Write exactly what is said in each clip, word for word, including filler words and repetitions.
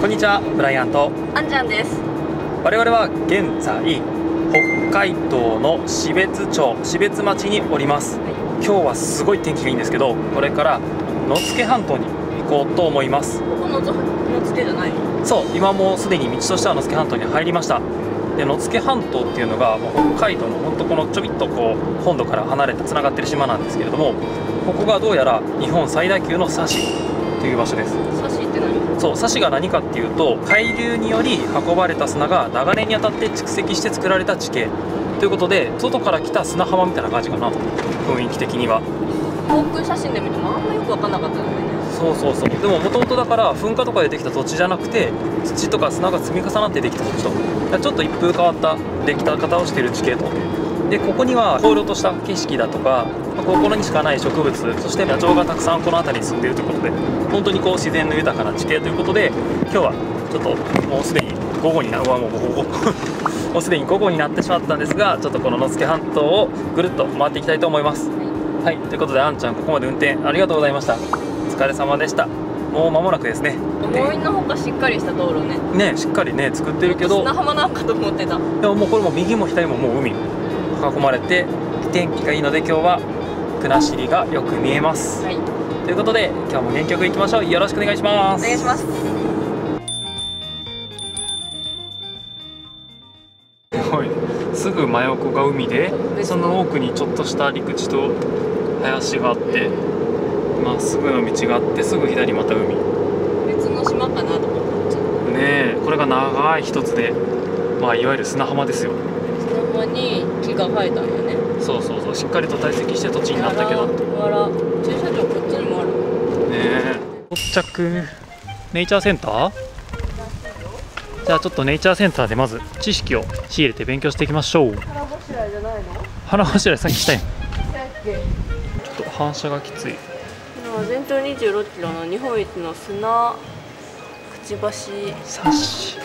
こんにちは、ブライアンとアンちゃんです。我々は現在北海道の標津町、標津町におります。今日はすごい天気がいいんですけど、これから野付半島に行こうと思います。ここ野付じゃない？そう、今もうすでに道としては野付半島に入りました。で、野付半島っていうのが北海道のほんとこのちょびっとこう本土から離れてつながってる島なんですけれども、ここがどうやら日本最大級の砂子という場所です。砂子って何？そう、砂子が何かっていうと、海流により運ばれた砂が長年にあたって蓄積して作られた地形ということで、外から来た砂浜みたいな感じかな、雰囲気的には。航空写真で見てもあんまよく分かんなかったよね。そうそうそう。でももともとだから噴火とかでできた土地じゃなくて、土とか砂が積み重なってできた土地と、ちょっと一風変わったできた方をしている地形と。で、ここには荒涼とした景色だとか、ここにしかない植物、そして野鳥がたくさんこの辺りに住んでいるということで、本当にこう自然の豊かな地形ということで、今日はちょっともうすでに午後になうわもう午後もうすでに午後になってしまったんですが、ちょっとこの野付半島をぐるっと回っていきたいと思います。はい、ということで、あんちゃん、ここまで運転ありがとうございました。お疲れ様でした。もう間もなくですね。思いのほかしっかりした道路ね。ね、しっかりね作ってるけど、砂浜なんかと思ってた。でももうこれも右も左ももう海囲まれて、天気がいいので今日は国後がよく見えます。はい、ということで今日も元気よく行きましょう。よろしくお願いします。お願いします。はい、すぐ真横が海で、でその奥にちょっとした陸地と林があって。まっすぐの道があって、すぐ左また海。別の島かなと思っちゃったね。これが長い一つで、まあいわゆる砂浜ですよ。砂浜に木が生えたんよね。そうそうそう、しっかりと堆積して土地になったけど。あら、駐車場こっちにもあるね。到着。ネイチャーセンター。じゃあちょっとネイチャーセンターでまず知識を仕入れて勉強していきましょう。腹ごしらえじゃないの？腹ごしらえさっきしたい。ちょっと反射がきつい。全長にじゅうろっキロの日本一の砂くちばし砂子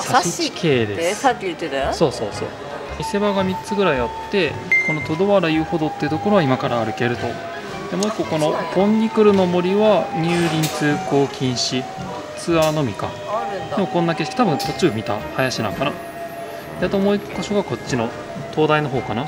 砂子系です。さっき言ってたよ。そうそうそう。見せ場がみっつぐらいあって、このトドワラ遊歩道っていうところは今から歩けると。でもういっこ、このポンニクルの森は入林通行禁止、ツアーのみか。でもこんな景色多分途中見た林なんかな。で、あともういっか所がこっちの灯台の方かな。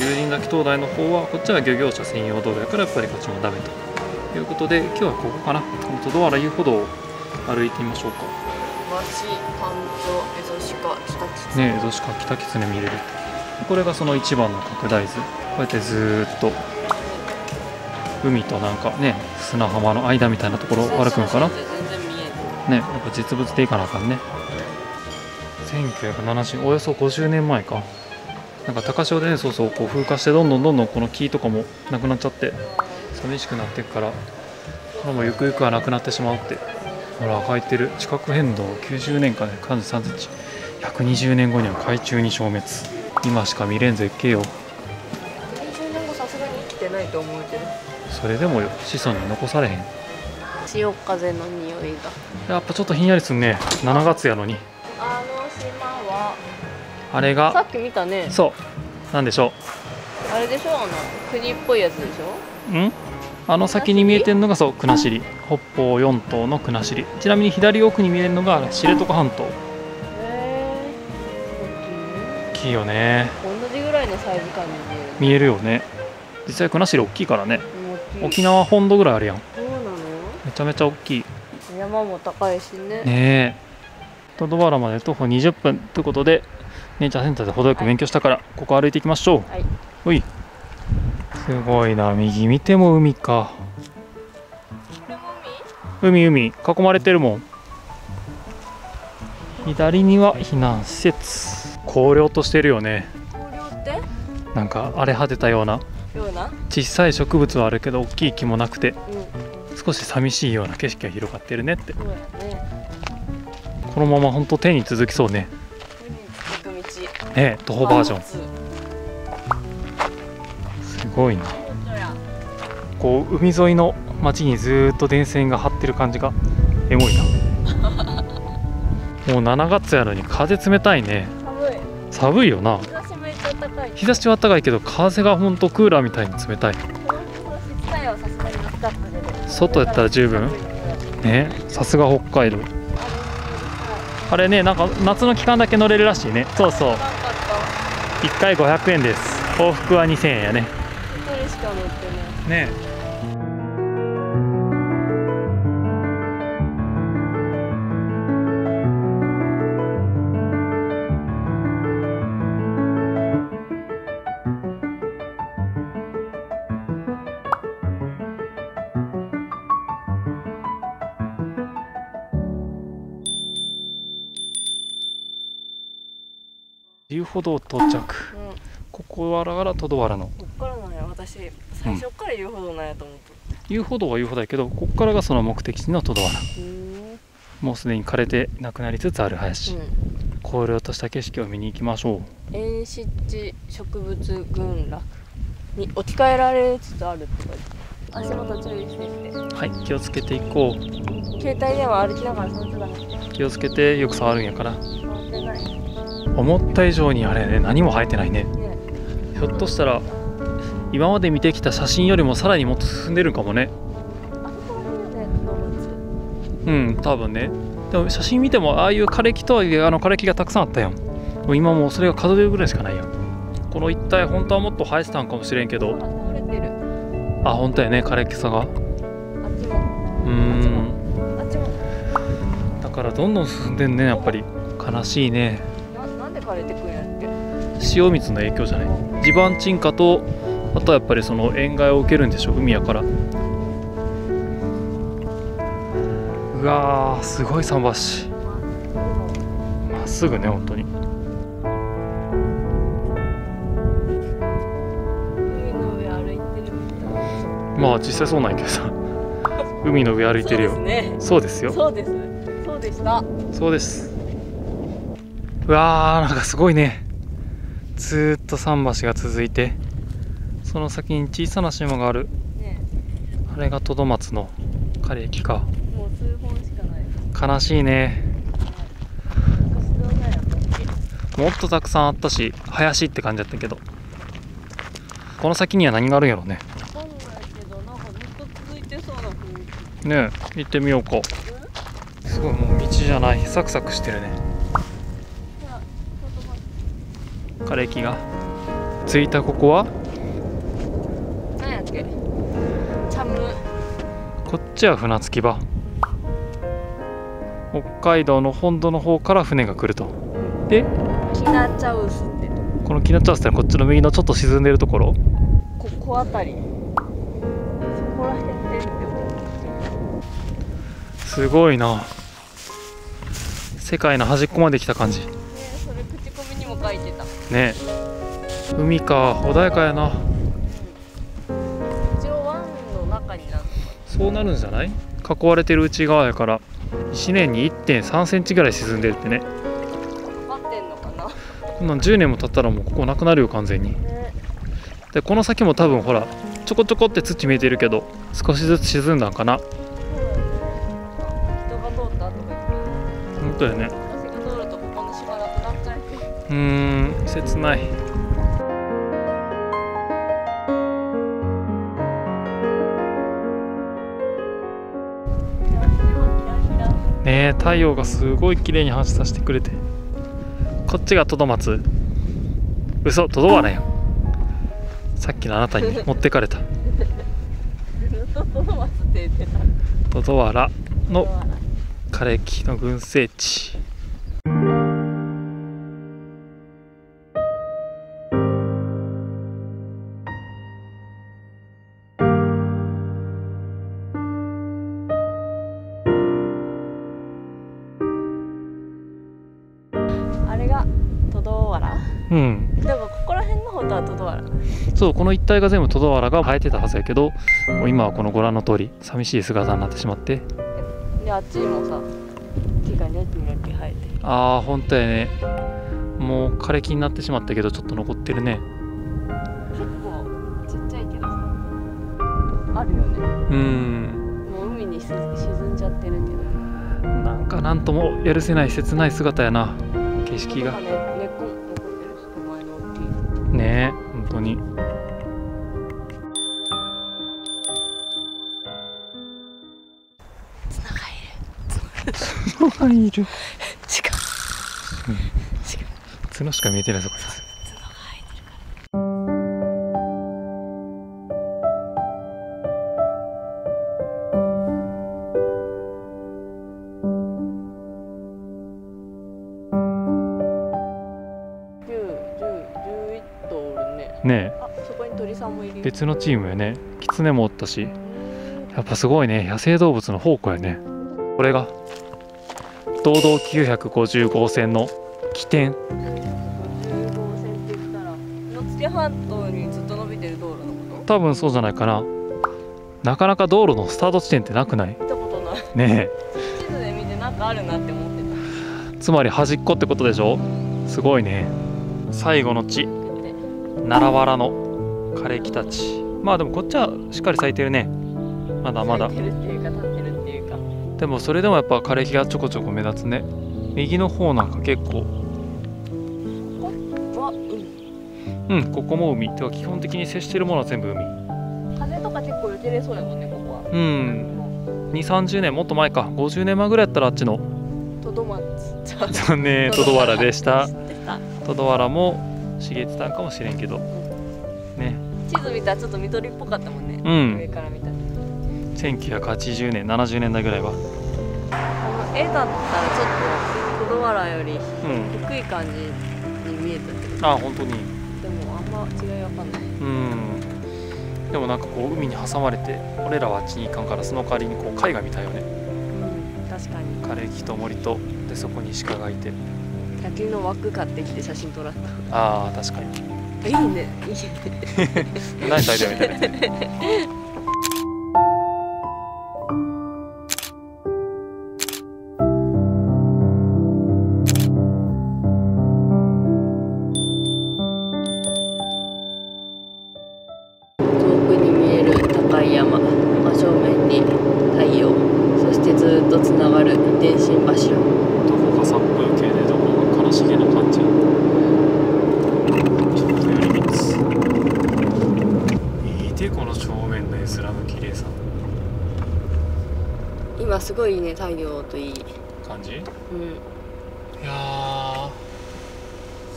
竜神崎灯台の方はこっちは漁業者専用道路やから、やっぱりこっちもダメということで、今日はここかな、このトドワラ遊歩道を歩いてみましょうか。ワシ、タンチョ、エゾシカ、キタキツネ。ね、エゾシカ、キタキツネ見れる。これがその一番の拡大図。こうやってずーっと海となんかね、砂浜の間みたいなところを歩くのかな。ね、やっぱ実物でいかなあかんね。せんきゅうひゃくななじゅう、およそごじゅうねんまえか。なんか高潮でね、そうそう、こう風化してどんどんどんどんこの木とかもなくなっちゃって寂しくなっていくから、これもゆくゆくはなくなってしまうって。ほら書いてる。地殻変動きゅうじゅうねんかんでさんじゅうさんセンチ、ひゃくにじゅうねんごには海中に消滅。今しか見れん絶景よ。にじゅうねんごさすがに生きてないと思うけど、それでもよ、子孫に残されへん。潮風の匂いがやっぱちょっとひんやりすんね。しちがつやのに。あの島はあれがさっき見たね。そうなんでしょう。あれでしょ、あの国っぽいやつでしょ。うん、あの先に見えてるのがそう国後、北方四島の国後。ちなみに左奥に見えるのが知床半島。へえ、大きいよね。同じぐらいのサイズ感に見える。見えるよね。実際国後大きいからね。沖縄本土ぐらいあるやん。そうなの？めちゃめちゃ大きい。山も高いしね。ねえ。トドワラまで徒歩にじゅっぷんということで、ネイチャーセンターで程よく勉強したから、はい、ここ歩いていきましょう。はい、おい、すごいな。右見ても海か。海海囲まれてるもん。左には避難施設。荒涼としてるよね。荒涼って？なんか荒れ果てたような。ような？小さい植物はあるけど大きい木もなくて、うん、少し寂しいような景色が広がってるねって。そうだね。このまま本当手に続きそうね。ね、徒歩バージョン。すごいな。こう海沿いの町にずっと電線が張ってる感じがエモいな。もうしちがつやのに風冷たいね。寒い。寒いよな。日差しめっちゃ高い。日差しは高いけど風が本当クーラーみたいに冷たい。外やったら十分。ね、さすが北海道。あれね、なんか夏の期間だけ乗れるらしいね。そうそう、いっかいごひゃくえんです。往復はにせんえんやね。ひとりしか乗ってないね。遊歩道到着、うん、ここはらがとどわらのこっからなんや。私最初から遊歩道なんやと思って、うん、遊歩道は遊歩だけど、こっからがその目的地のとどわら。もうすでに枯れてなくなりつつある林、うん、荒涼とした景色を見に行きましょう。遠湿地植物群落に置き換えられつつあるって書いてある。足元注意してってはい、気をつけていこう。携帯では歩きながら触ってたね。気をつけて、よく触るんやから。触ってない。思った以上にあれね、何も生えてないね。ひょっとしたら今まで見てきた写真よりもさらにもっと進んでるかもね。うん、多分ね。でも写真見てもああいう枯れ木とはあの枯れ木がたくさんあったやん。もう今もうそれが数えるぐらいしかないやん。この一帯本当はもっと生えてたんかもしれんけど。あ、本当やね、枯れ木さが。あっちも。うん。あっちも。だからどんどん進んでんね、やっぱり。悲しいね。塩水の影響じゃない。地盤沈下と、あとはやっぱりその塩害を受けるんでしょ、海やから。うわー、すごい桟橋。まっすぐね、本当に。海の上歩いてるみたい。まあ実際そうなんやけどさ海の上歩いてるよ。そうですよ。そうです。そうでした。そうです。うわー、なんかすごいね。ずーっと桟橋が続いて、その先に小さな島がある、ね、あれがトドマツの枯れ木か。もう数本しかない。悲しいね。もっとたくさんあったし、林って感じだったけど、この先には何があるんやろうね。わかんないけど、なんかずっと続いてそうな雰囲気。ねえ、行ってみようか。すごい、もう道じゃない、サクサクしてるね。枯れ木がついた。ここは何やっけ。チャム。こっちは船着き場。北海道の本土の方から船が来ると。でキナチャウスって、このキナチャウスってのはこっちの右のちょっと沈んでるところ。ここあたり、そこら辺で。すごいな、世界の端っこまで来た感じ。書いてたね。海か、穏やかやな。一応湾の中になる。そうなるんじゃない？囲われてる内側やからいちねんに いってんさんセンチぐらい沈んでるってね。待ってんのかな。こんなんじゅうねんも経ったらもうここなくなるよ、完全に。ね、でこの先も多分ほらちょこちょこって土見えてるけど、少しずつ沈んだんかな。そうだね、人が通ったとか言って。本当だよね。うーん、切ない。ねえ、太陽がすごい綺麗に反射させてくれて。こっちがトドマツ。嘘、トドワラやん。さっきのあなたに持ってかれた。トドワラの枯れ木の群生地。うん、でもここら辺の方とはトドワラ。そう、この一帯が全部トドワラが生えてたはずやけど、もう今はこのご覧の通り寂しい姿になってしまって。であっちもさ、木がニョキニョキ生えて。ああ、本当やね。もう枯れ木になってしまったけど、ちょっと残ってるね。結構ちっちゃいけどさ、あるよね。うん、もう海に沈んじゃってるけど、なんかなんともやるせない切ない姿やな、景色が。ねえ、本当に。つながり角がいる。近い。近い。角しか見えてないとこです。ねえ、そこに鳥さんもいる。別のチームやね。キツネもおったし、やっぱすごいね、野生動物の宝庫やね。これが堂々きゅうひゃくごじゅうごうせんの起点。きゅうひゃくごじゅうごうせんって言ったら野付半島にずっと伸びてる道路のこと？多分そうじゃないかな。なかなか道路のスタート地点ってなくない？見たことないねえ。地図で見てなんかあるなって思ってた。つまり端っこってことでしょ。すごいね。最後の地、奈良原の枯れ木たち。まあでもこっちはしっかり咲いてるね。まだまだ。でもそれでもやっぱ枯れ木がちょこちょこ目立つね。右の方なんか結構。うん、ここも海。てか基本的に接してるものは全部海。風とか結構受けれそうやもんね、ここは。うん。二三十年もっと前か、五十年前ぐらいやったらあっちの。トドマツ。ねえ、トドワラでした。トドワラも。茂ってたんかもしれんけど、ね、地図見たらちょっと緑っぽかったもんね、うん、上から見たらせんきゅうひゃくはちじゅうねん、ななじゅうねんだいぐらいはこの絵だったらちょっとトドワラより低い感じに見えたけど、うん、あ、本当に。でもあんま違いわかんない。うん。でもなんかこう海に挟まれて俺らはあっちに行かんから、その代わりにこう絵画見たよね。うん、確かに。枯れ木と森とで、そこに鹿がいて、野球の枠買ってきて写真撮らった。ああ、確かに。いいね、いいね。何歳だみたいな。遠くに見える高い山、真正面に太陽、そしてずっとつながる天神橋。どこか殺風景で、どこしげな感じ。ちょっと寄り道。いいで、この正面の絵面の綺麗さ。今すごいね、太陽といい感じ。うん。いや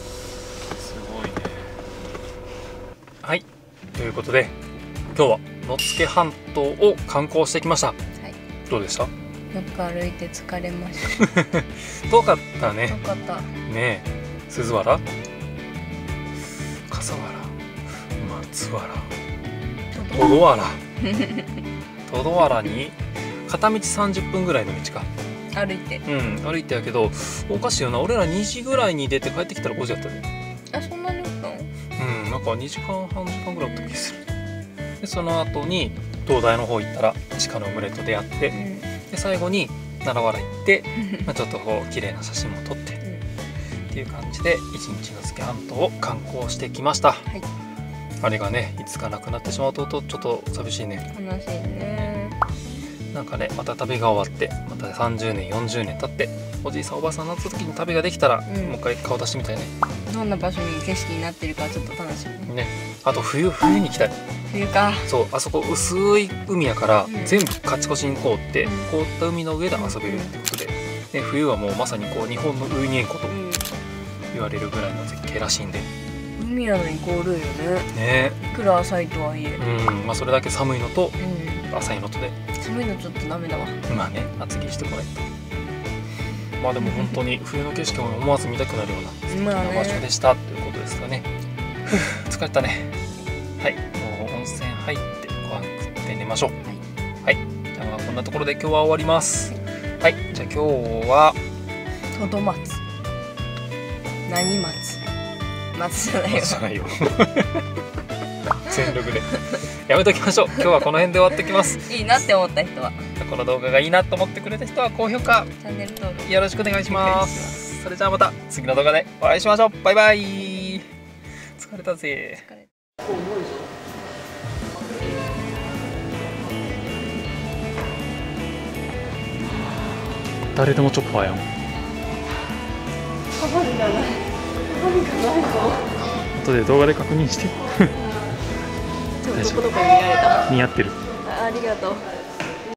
すごいね。はい、ということで今日は野付半島を観光してきました。はい、どうでした？よく歩いて疲れました。遠かったね。遠かった。ねえ、鈴原、笠原、松原、トドワラ。トドワラに片道さんじゅっぷんぐらいの道か。歩いて。うん、歩いてやけど、おかしいよな。俺らにじぐらいに出て帰ってきたらごじやったね。あ、そんなにおったの？うん、なんかにじかんはんじかんぐらいおった気がする。で、その後に灯台の方行ったら鹿の群れと出会って。うん、で最後に奈良原行って、まあ、ちょっとこう綺麗な写真も撮ってっていう感じで一日野付半島を観光してきました。はい、あれがね、いつかなくなってしまうとちょっと寂しいね。悲しいね。なんかね、また旅が終わってまたさんじゅうねんよんじゅうねん経っておじいさんおばあさんになった時に旅ができたら、うん、もう一回顔出してみたいね。どんな場所に景色になってるかちょっと楽しみね。あと冬冬に行きたい。冬か。そう、あそこ薄い海やから、うん、全部勝ち越しに凍って、うん、凍った海の上で遊べるってことで、ね、冬はもうまさにこう日本のウユニ塩湖と言われるぐらいの絶景らしいんで。海なのに凍るよね。ね。いくら浅いとはいえ。うん、まあそれだけ寒いのと、うん、浅いのとで。寒いのちょっとダメだわ。まあね、厚着してこないと。まあでも本当に冬の景色を思わず見たくなるような素敵な場所でしたということですかね。疲れたね。はい、もう温泉入ってご飯食って寝ましょう。はい、はい、じゃあこんなところで今日は終わります。はい、はい、じゃあ今日はトドマツ、何松、松じゃないよ。松じゃないよ。全力でやめときましょう。今日はこの辺で終わってきます。いいなって思った人は、この動画がいいなと思ってくれた人は高評価、チャンネル登録よろしくお願いします。それじゃあまた次の動画でお会いしましょう。バイバイ。疲れたぜ。疲れた。誰でもチョッパーやん。後で動画で確認して。似合ってる。ありがとう。